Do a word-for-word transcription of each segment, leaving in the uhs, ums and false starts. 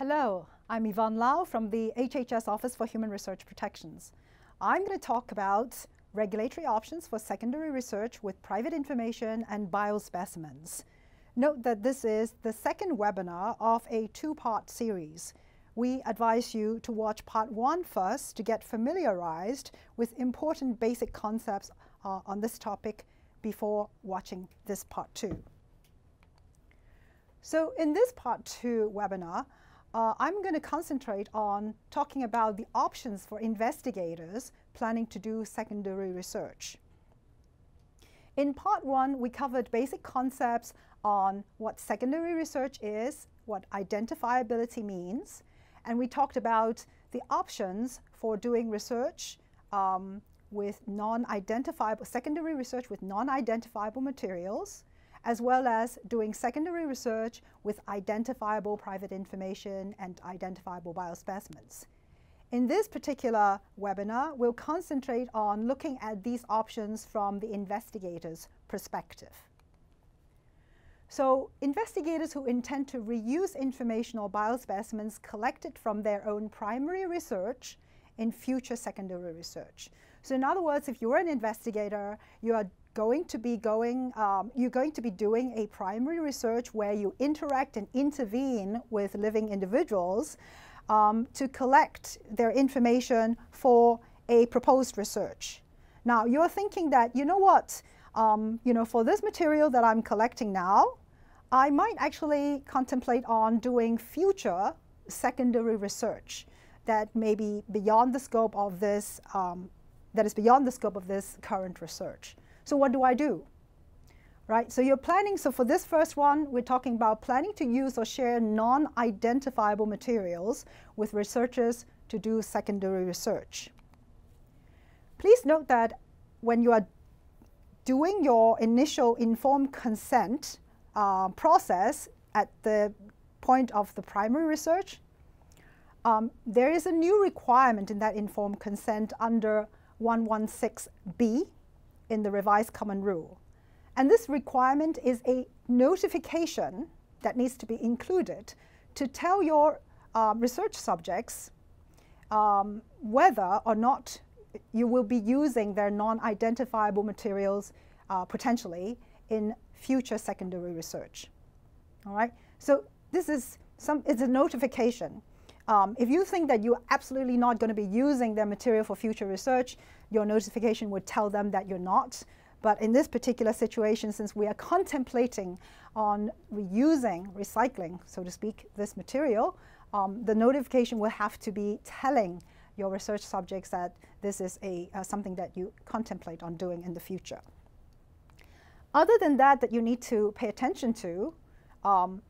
Hello, I'm Yvonne Lau from the H H S Office for Human Research Protections. I'm going to talk about regulatory options for secondary research with private information and biospecimens. Note that this is the second webinar of a two-part series. We advise you to watch part one first to get familiarized with important basic concepts uh, on this topic before watching this part two. So in this part two webinar, Uh, I'm going to concentrate on talking about the options for investigators planning to do secondary research. In part one, we covered basic concepts on what secondary research is, what identifiability means, and we talked about the options for doing research um, with non-identifiable, secondary research with non-identifiable materials, as well as doing secondary research with identifiable private information and identifiable biospecimens. In this particular webinar, we'll concentrate on looking at these options from the investigator's perspective. So investigators who intend to reuse information or biospecimens collected from their own primary research in future secondary research. So in other words, if you're an investigator, you are going to be going, um, you're going to be doing a primary research where you interact and intervene with living individuals um, to collect their information for a proposed research. Now, you're thinking that, you know what, um, you know, for this material that I'm collecting now, I might actually contemplate on doing future secondary research that may be beyond the scope of this, um, that is beyond the scope of this current research. So what do I do? Right? So you're planning, so for this first one, we're talking about planning to use or share non-identifiable materials with researchers to do secondary research. Please note that when you are doing your initial informed consent uh, process at the point of the primary research, um, there is a new requirement in that informed consent under one sixteen B. In the revised Common Rule. And this requirement is a notification that needs to be included to tell your uh, research subjects um, whether or not you will be using their non-identifiable materials uh, potentially in future secondary research. All right? So this is some, it's a notification. Um, if you think that you're absolutely not going to be using their material for future research, your notification would tell them that you're not. But in this particular situation, since we are contemplating on reusing, recycling, so to speak, this material, um, the notification will have to be telling your research subjects that this is a, uh, something that you contemplate on doing in the future. Other than that, that you need to pay attention to, um,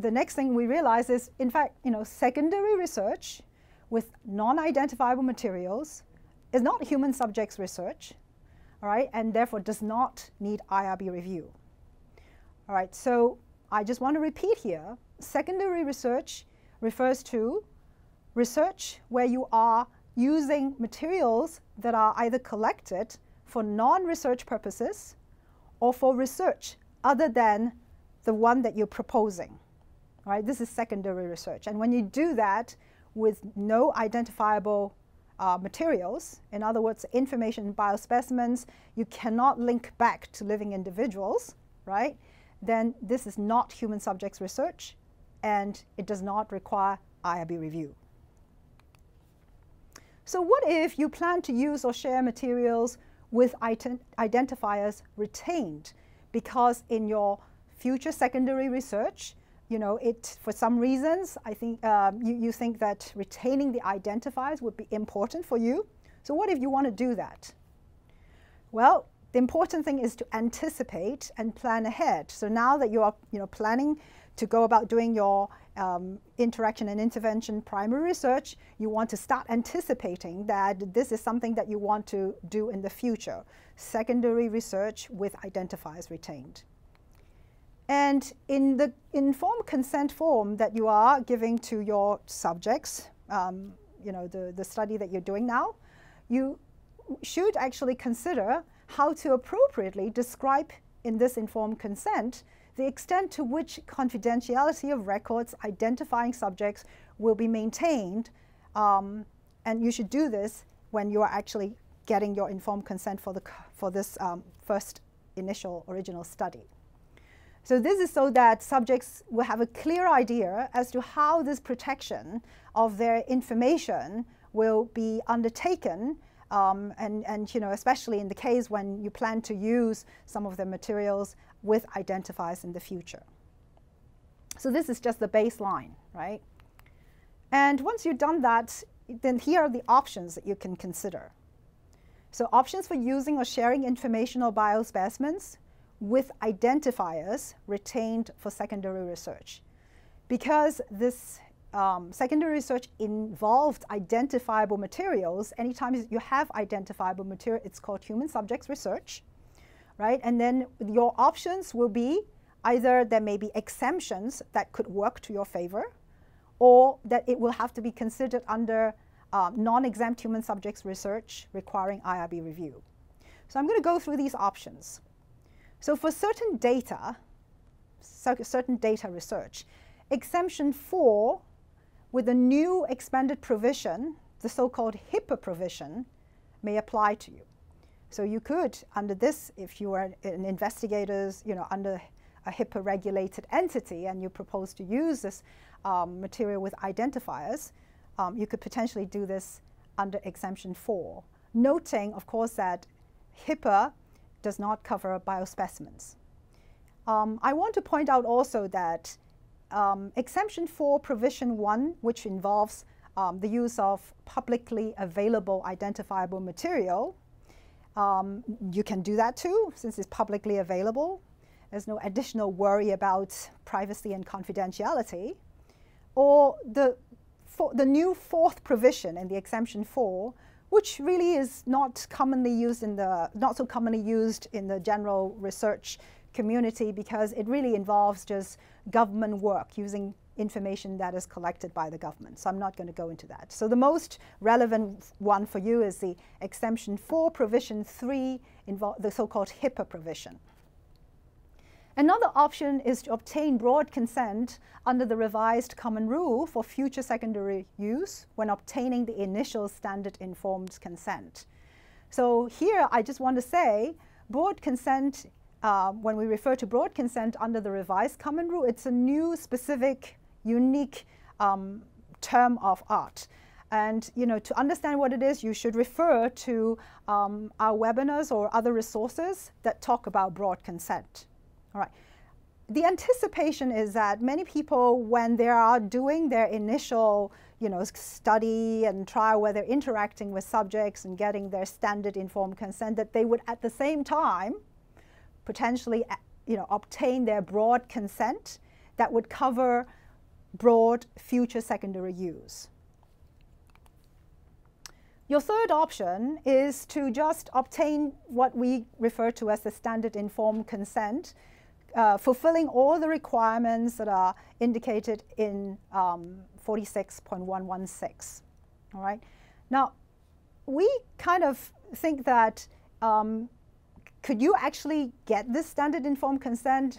the next thing we realize is, in fact, you know, secondary research with non-identifiable materials is not human subjects research, all right, and therefore does not need I R B review. All right, so I just want to repeat here, secondary research refers to research where you are using materials that are either collected for non-research purposes or for research other than the one that you're proposing. Right, this is secondary research. And when you do that with no identifiable uh, materials, in other words, information biospecimens, you cannot link back to living individuals, right? Then this is not human subjects research, and it does not require I R B review. So what if you plan to use or share materials with identifiers retained? Because in your future secondary research, you know, it, for some reasons, I think um, you, you think that retaining the identifiers would be important for you. So what if you want to do that? Well, the important thing is to anticipate and plan ahead. So now that you are you know, planning to go about doing your um, interaction and intervention primary research, you want to start anticipating that this is something that you want to do in the future, secondary research with identifiers retained. And in the informed consent form that you are giving to your subjects, um, you know, the, the study that you're doing now, you should actually consider how to appropriately describe in this informed consent the extent to which confidentiality of records identifying subjects will be maintained, um, and you should do this when you are actually getting your informed consent for, the, for this um, first initial original study. So this is so that subjects will have a clear idea as to how this protection of their information will be undertaken, um, and, and you know, especially in the case when you plan to use some of the materials with identifiers in the future. So this is just the baseline, right? And once you've done that, then here are the options that you can consider. So options for using or sharing information or biospecimens with identifiers retained for secondary research. Because this um, secondary research involved identifiable materials, anytime you have identifiable material, it's called human subjects research, right? And then your options will be either there may be exemptions that could work to your favor, or that it will have to be considered under Um, non-exempt human subjects research requiring I R B review. So I'm going to go through these options. So for certain data, certain data research, exemption four with a new expanded provision, the so-called HIPAA provision, may apply to you. So you could, under this, if you are an investigator, you know, under a HIPAA regulated entity and you propose to use this um, material with identifiers, Um, you could potentially do this under exemption four, noting, of course, that HIPAA does not cover biospecimens. Um, I want to point out also that um, exemption four, provision one, which involves um, the use of publicly available identifiable material, um, you can do that too, since it's publicly available. There's no additional worry about privacy and confidentiality. Or the For the new fourth provision in the exemption four, which really is not commonly used in the not so commonly used in the general research community, because it really involves just government work using information that is collected by the government. So I'm not going to go into that. So the most relevant one for you is the exemption four provision three, the so-called HIPAA provision. Another option is to obtain broad consent under the revised Common Rule for future secondary use when obtaining the initial standard informed consent. So here I just want to say broad consent, uh, when we refer to broad consent under the revised Common Rule, it's a new, specific, unique um, term of art. And you know, to understand what it is, you should refer to um, our webinars or other resources that talk about broad consent. All right. The anticipation is that many people, when they are doing their initial, you know, study and trial where they're interacting with subjects and getting their standard informed consent, that they would at the same time potentially, you know, obtain their broad consent that would cover broad future secondary use. Your third option is to just obtain what we refer to as the standard informed consent, Uh, fulfilling all the requirements that are indicated in um, forty-six point one one six, all right? Now, we kind of think that um, could you actually get this standard informed consent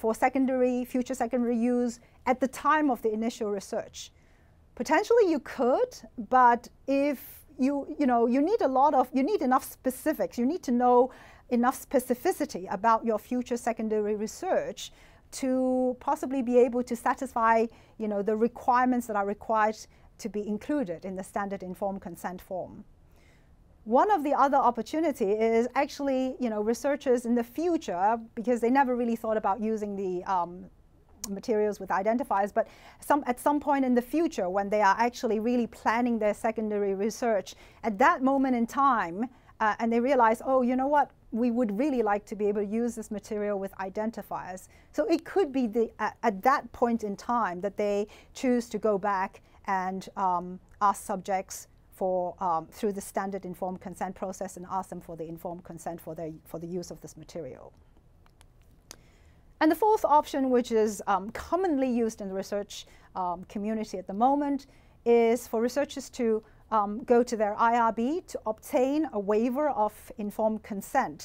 for secondary, future secondary use at the time of the initial research? Potentially you could, but if you, you know, you need a lot of, you need enough specifics, you need to know enough specificity about your future secondary research to possibly be able to satisfy, you know, the requirements that are required to be included in the standard informed consent form. One of the other opportunity is actually, you know, researchers in the future, because they never really thought about using the um, materials with identifiers, but some, at some point in the future when they are actually really planning their secondary research, at that moment in time, Uh, and they realize, oh, you know what, we would really like to be able to use this material with identifiers. So it could be the, uh, at that point in time that they choose to go back and um, ask subjects for, um, through the standard informed consent process, and ask them for the informed consent for, their, for the use of this material. And the fourth option, which is um, commonly used in the research um, community at the moment, is for researchers to Um, go to their I R B to obtain a waiver of informed consent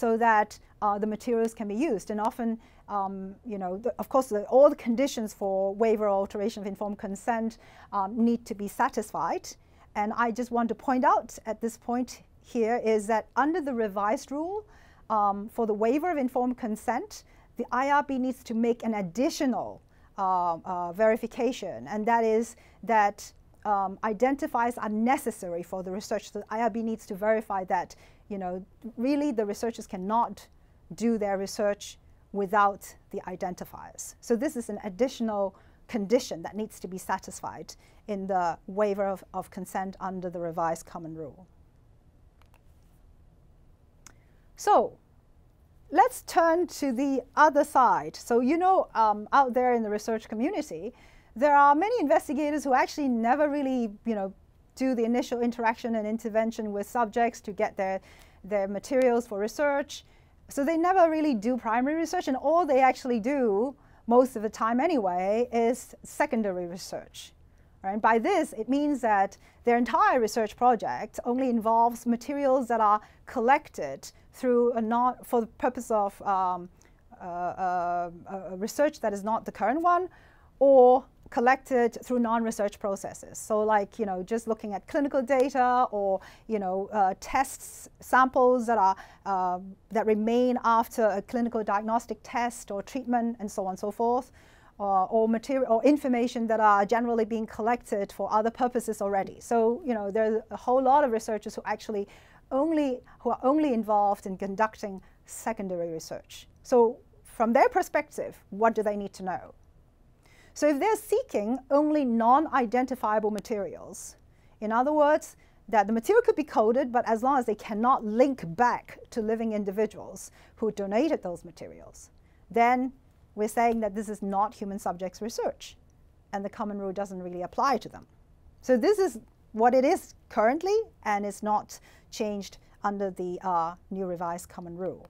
so that uh, the materials can be used. And often um, you know, the, of course, the, all the conditions for waiver or alteration of informed consent um, need to be satisfied. And I just want to point out at this point here is that under the revised rule um, for the waiver of informed consent, the I R B needs to make an additional uh, uh, verification, and that is that um, identifiers are necessary for the research. The I R B needs to verify that, you know, really the researchers cannot do their research without the identifiers. So this is an additional condition that needs to be satisfied in the waiver of, of consent under the revised Common Rule. So let's turn to the other side. So you know, um, out there in the research community, there are many investigators who actually never really, you know, do the initial interaction and intervention with subjects to get their, their materials for research. So they never really do primary research, and all they actually do most of the time anyway is secondary research. Right? By this, it means that their entire research project only involves materials that are collected through a not, for the purpose of um, uh, uh, uh, research that is not the current one, or collected through non-research processes. So like, you know, just looking at clinical data, or, you know, uh, tests, samples that are uh, that remain after a clinical diagnostic test or treatment, and so on and so forth, or, or material or information that are generally being collected for other purposes already. So, you know, there's a whole lot of researchers who actually only who are only involved in conducting secondary research. So from their perspective, what do they need to know? So if they're seeking only non-identifiable materials, in other words, that the material could be coded, but as long as they cannot link back to living individuals who donated those materials, then we're saying that this is not human subjects research, and the Common Rule doesn't really apply to them. So this is what it is currently, and it's not changed under the uh, new revised Common Rule.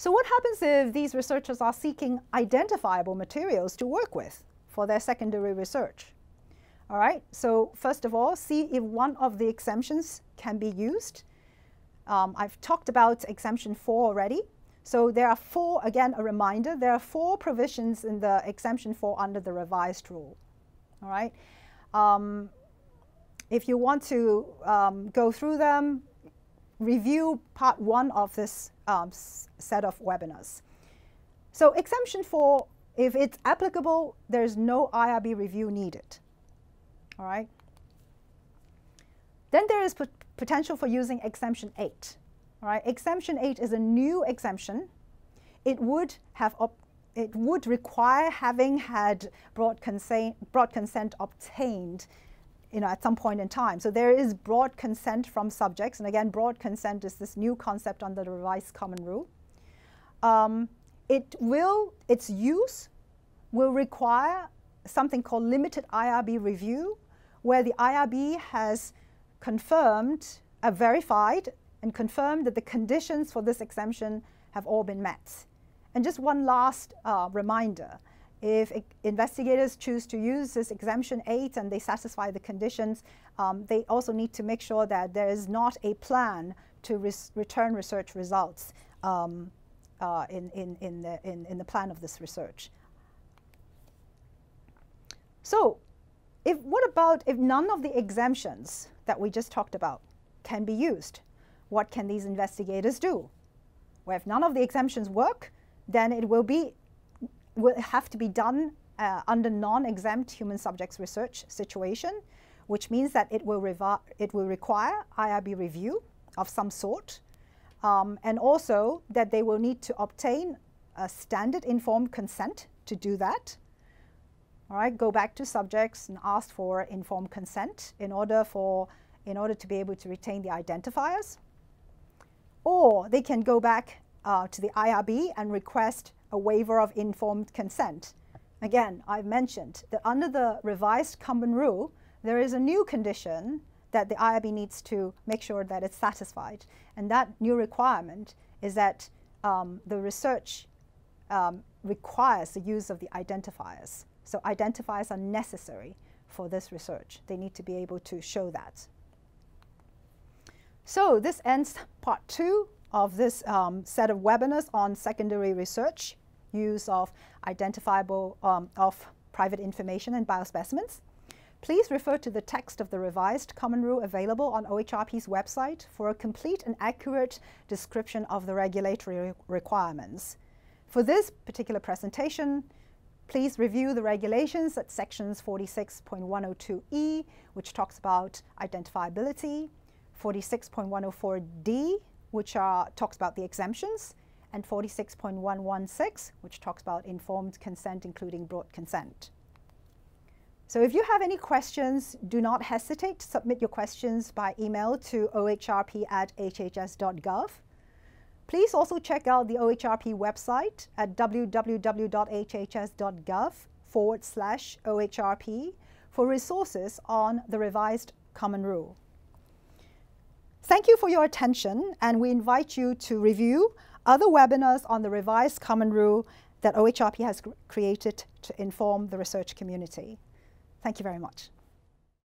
So what happens if these researchers are seeking identifiable materials to work with for their secondary research? All right, so first of all, see if one of the exemptions can be used. Um, I've talked about exemption four already. So there are four, again, a reminder, there are four provisions in the exemption four under the revised rule. All right, um, if you want to um, go through them, review part one of this um, set of webinars. So exemption four, if it's applicable, there's no I R B review needed. All right. Then there is pot potential for using exemption eight. All right. Exemption eight is a new exemption. It would have op it would require having had broad consent broad consent obtained, you know, at some point in time. So there is broad consent from subjects, and again, broad consent is this new concept under the revised Common Rule. Um, it will, its use will require something called limited I R B review, where the I R B has confirmed, uh, verified, and confirmed that the conditions for this exemption have all been met. And just one last uh, reminder. If investigators choose to use this exemption eight and they satisfy the conditions, um, they also need to make sure that there is not a plan to res return research results um, uh, in, in, in, the, in, in the plan of this research. So if, what about if none of the exemptions that we just talked about can be used? What can these investigators do? Well, if none of the exemptions work, then it will be will have to be done uh, under non-exempt human subjects research situation, which means that it will, it will require I R B review of some sort, um, and also that they will need to obtain a standard informed consent to do that. All right, go back to subjects and ask for informed consent in order, for, in order to be able to retain the identifiers. Or they can go back uh, to the I R B and request a waiver of informed consent. Again, I've mentioned that under the revised Common Rule, there is a new condition that the I R B needs to make sure that it's satisfied. And that new requirement is that um, the research um, requires the use of the identifiers. So identifiers are necessary for this research. They need to be able to show that. So this ends part two of this um, set of webinars on secondary research, use of identifiable um, of private information and biospecimens. Please refer to the text of the revised Common Rule available on O H R P's website for a complete and accurate description of the regulatory requirements. For this particular presentation, please review the regulations at sections forty-six point one oh two E, which talks about identifiability, forty-six point one oh four D, which are, talks about the exemptions, and forty-six point one one six, which talks about informed consent, including broad consent. So if you have any questions, do not hesitate to submit your questions by email to O H R P at H H S dot gov. Please also check out the O H R P website at w w w dot H H S dot gov forward slash O H R P for resources on the revised Common Rule. Thank you for your attention, and we invite you to review other webinars on the revised Common Rule that O H R P has created to inform the research community. Thank you very much.